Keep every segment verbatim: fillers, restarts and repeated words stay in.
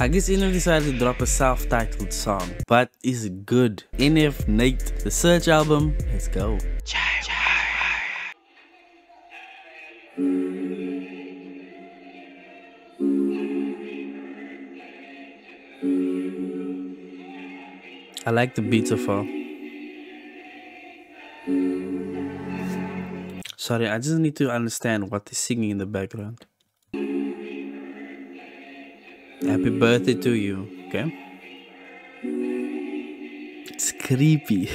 I guess N F decided to drop a self-titled song, but it's good. N F Nate, The Search album, let's go. I like the beats so far. Sorry, I just need to understand what they're singing in the background. Happy birthday to you, okay? It's creepy.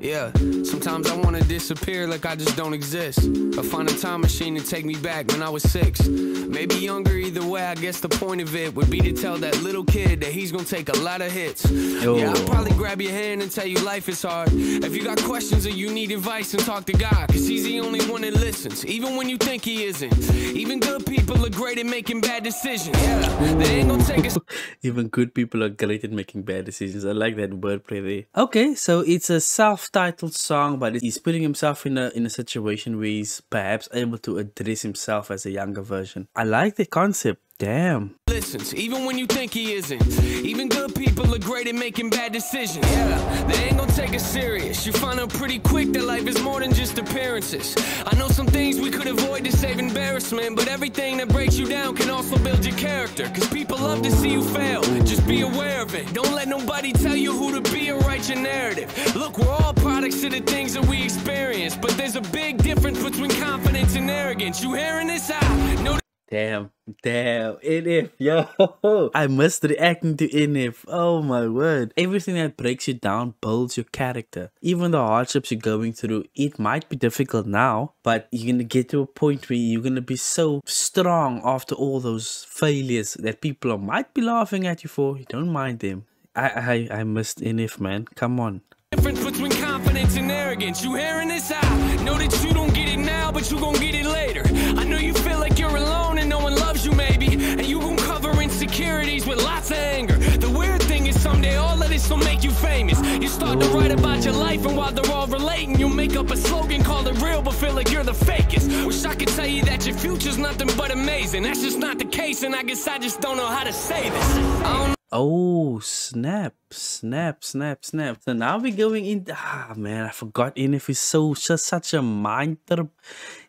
Yeah, sometimes I wanna disappear like I just don't exist. I find a time machine to take me back when I was six. Maybe younger, either way, I guess the point of it would be to tell that little kid that he's gonna take a lot of hits. Yo. Yeah, I'll probably grab your hand and tell you life is hard. If you got questions or you need advice, then talk to God, cause he's the only one that listens, even when you think he isn't. Even good people are great at making bad decisions. Yeah, they ain't gonna take us. Even good people are great at making bad decisions. I like that wordplay there. Okay, so it's a self titled song, but he's putting himself in a in a situation where he's perhaps able to address himself as a younger version. I like the concept. Damn. Listens, even when you think he isn't. Even good people are great at making bad decisions. Yeah, they ain't gonna take us serious. You find out pretty quick that life is more than just appearances. I know some things we could avoid to save embarrassment, but everything that breaks you down can also build your character, cause people love to see you fail. Just be aware of it. Don't let nobody tell you who to be or write your narrative. Look, we're all products of the things that we experience, but there's a big difference between confidence and arrogance. You hearing this? I know. Damn, damn, N F, yo. I must react to N F, oh my word. Everything that breaks you down builds your character. Even the hardships you're going through, it might be difficult now, but you're gonna get to a point where you're gonna be so strong after all those failures that people are, might be laughing at you for. You don't mind them. I, I, I must N F, man, come on. Difference between confidence and arrogance. You hearing this? I know that you don't get it now, but you gonna get it later. I know you feel like you're alone and no one loves you, maybe, and you gonna cover insecurities with lots of anger. The weird thing is someday all of this will make you famous. You start to write about your life, and while they're all relating, you make up a slogan, call it real, but feel like you're the fakest. Wish I could tell you that your future's nothing but amazing. That's just not the case, and I guess I just don't know how to say this. I don't know. Oh snap, snap, snap, snap. So now we're going in. Ah man, I forgot N F is so just such a mind trip.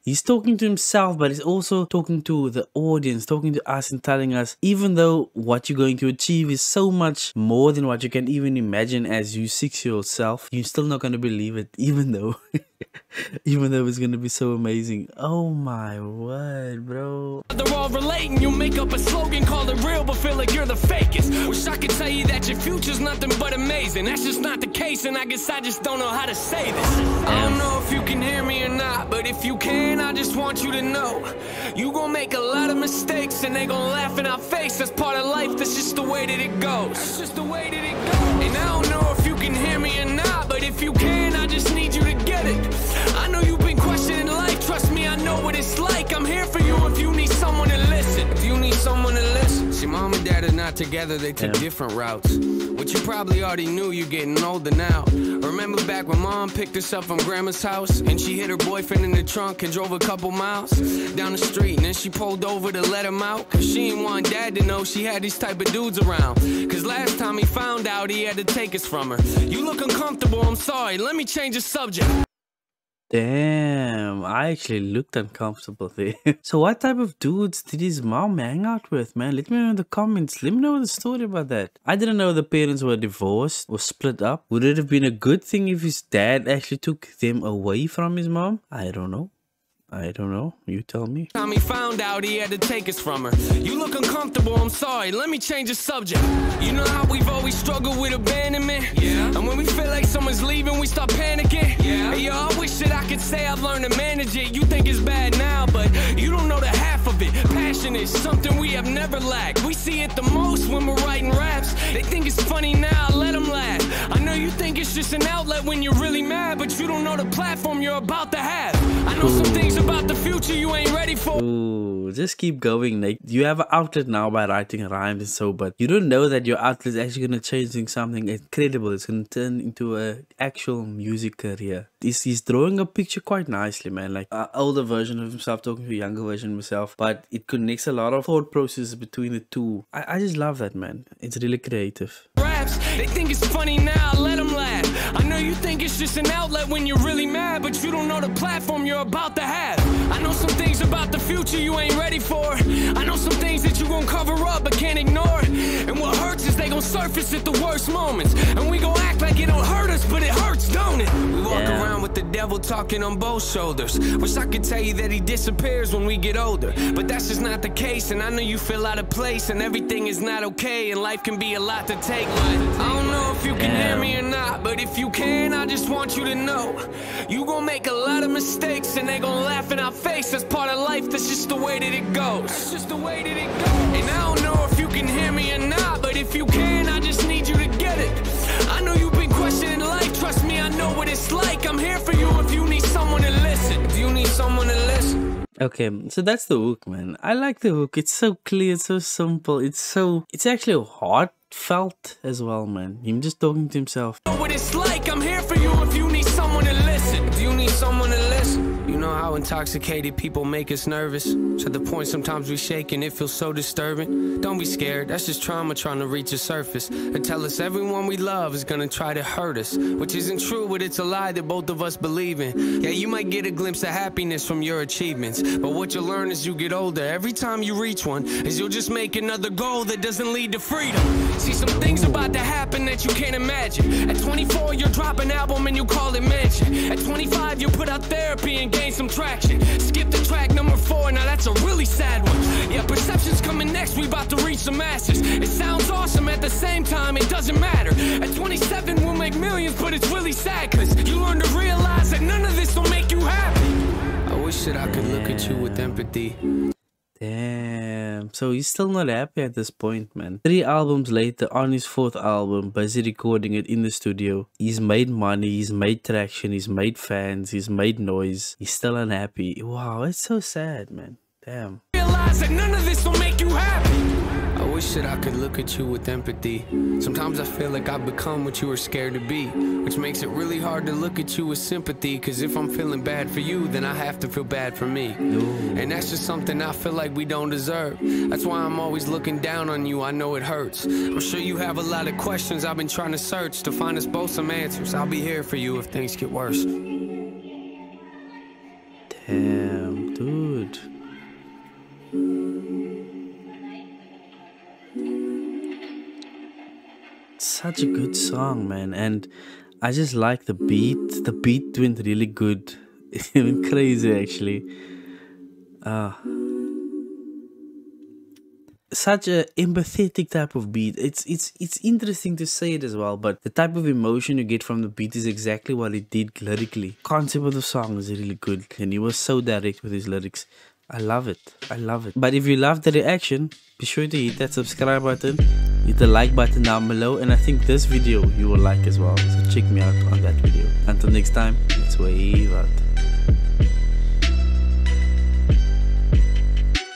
He's talking to himself, but he's also talking to the audience, talking to us and telling us, even though what you're going to achieve is so much more than what you can even imagine as you six-year-old self, you're still not going to believe it, even though even though it's going to be so amazing. Oh my word, bro. They're all relating. You make up a slogan, call it real, but feel like you're the fakest. Wish I could tell you that your future's nothing but amazing. That's just not the case, and I guess I just don't know how to say this. I don't know if you can hear me or not, but if you can, I just want you to know you gonna make a lot of mistakes, and they gonna laugh in our face. That's part of life. That's just the way that it goes. That's just the way that it goes. And I don't know if you can hear me or not, but if you can, I just need you to get it. I know you've been questioning life. Trust me, I know what it's like. I'm here for you if you need someone to listen. If you need someone to listen. See, mom and dad are not together. They took yeah. different routes. But you probably already knew, you're getting older now. Remember back when mom picked us up from grandma's house, and she hit her boyfriend in the trunk and drove a couple miles down the street, and then she pulled over to let him out, cause she ain't want dad to know she had these type of dudes around. Cause last time he found out, he had to take us from her. You look uncomfortable, I'm sorry, let me change the subject. Damn, I actually looked uncomfortable there. So what type of dudes did his mom hang out with, man? Let me know in the comments. Let me know the story about that. I didn't know the parents were divorced or split up. Would it have been a good thing if his dad actually took them away from his mom? I don't know. I don't know. You tell me. Tommy found out he had to take us from her. You look uncomfortable. I'm sorry. Let me change the subject. You know how we've always struggled with abandonment? Yeah. And when we feel like someone's leaving, we start panicking? Yeah. Hey, yo, I wish that I could say I've learned to manage it. You think it's bad now, but you don't know the half of it. Passion emotion is something we have never lacked. We see it the most when we're writing raps. They think it's funny now, let them laugh. I know you think it's just an outlet when you're really mad, but you don't know the platform you're about to have. I know some things about the future you ain't ready for. Ooh, just keep going, Nate. You have an outlet now by writing rhymes and so, but you don't know that your outlet is actually going to change into something incredible. It's going to turn into an actual music career. He's, he's drawing a picture quite nicely, man. Like an older version of himself talking to a younger version of himself, but it connects a lot of thought processes between the two. I, I just love that, man. It's really creative. Raps, they think it's funny now, let them laugh. I know you think it's just an outlet when you're really mad, but you don't know the platform you're about to have. I know some things about the future you ain't ready for. I know some things that you gon' cover up but can't ignore. And what hurts is they gon' surface at the worst moments, and we gon' act like it don't hurt us, but it hurts, don't it? We walk yeah. around with the devil talking on both shoulders. Wish I could tell you that he disappears when we get older, but that's just not the case. And I know you feel out of place, and everything is not okay, and life can be a lot to take. I don't know if you can yeah. hear me or not, but if you can, I just want you to know you gon' make a lot of mistakes, and they gon' laugh in our face. That's part of life, that's just the way that it goes. That's just the way that it goes. And I don't know if you can hear me or not, but if you can, I just need you to get it. I know you've been questioning life, trust me, I know what it's like. I'm here for you if you need someone to listen. If you need someone to listen. Okay, so that's the hook, man. I like the hook. It's so clear, it's so simple, it's so it's actually hard. Felt as well, man. Him just talking to himself. What it's like, I'm here for you if you need someone to listen. If you need someone to listen. You know how intoxicated people make us nervous, to the point sometimes we shake and it feels so disturbing. Don't be scared, that's just trauma trying to reach the surface, and tell us everyone we love is gonna try to hurt us, which isn't true, but it's a lie that both of us believe in. Yeah, you might get a glimpse of happiness from your achievements, but what you learn as you get older, every time you reach one, is you'll just make another goal that doesn't lead to freedom. See, some things about to happen that you can't imagine. At twenty-four, you'll drop an album and you call it mansion. At twenty-five, you put out therapy and gain some traction. Skip to track number four, now that's a really sad one. Yeah, perception's coming next, we about to reach the masses. It sounds awesome, at the same time, it doesn't matter. At twenty-seven, we'll make millions, but it's really sad, cause you learn to realize that none of this will make you happy. I wish that I could look at you with empathy. Damn, so he's still not happy at this point, man. Three albums later, on his fourth album, busy recording it in the studio. He's made money, he's made traction, he's made fans, he's made noise. He's still unhappy. Wow, it's so sad, man. Damn. Realize that none of this will make you happy. I wish that I could look at you with empathy. Sometimes I feel like I've become what you were scared to be, which makes it really hard to look at you with sympathy, cause if I'm feeling bad for you, then I have to feel bad for me. Ooh. And that's just something I feel like we don't deserve. That's why I'm always looking down on you, I know it hurts. I'm sure you have a lot of questions I've been trying to search to find us both some answers. I'll be here for you if things get worse. Damn, dude. Such a good song, man, and I just like the beat. The beat went really good. It went crazy, actually. Uh, such a empathetic type of beat. It's it's it's interesting to say it as well, but the type of emotion you get from the beat is exactly what it did lyrically. Concept of the song is really good, and he was so direct with his lyrics. I love it. I love it. But if you love the reaction, be sure to hit that subscribe button, hit the like button down below, and I think this video you will like as well. So check me out on that video. Until next time, it's wave out.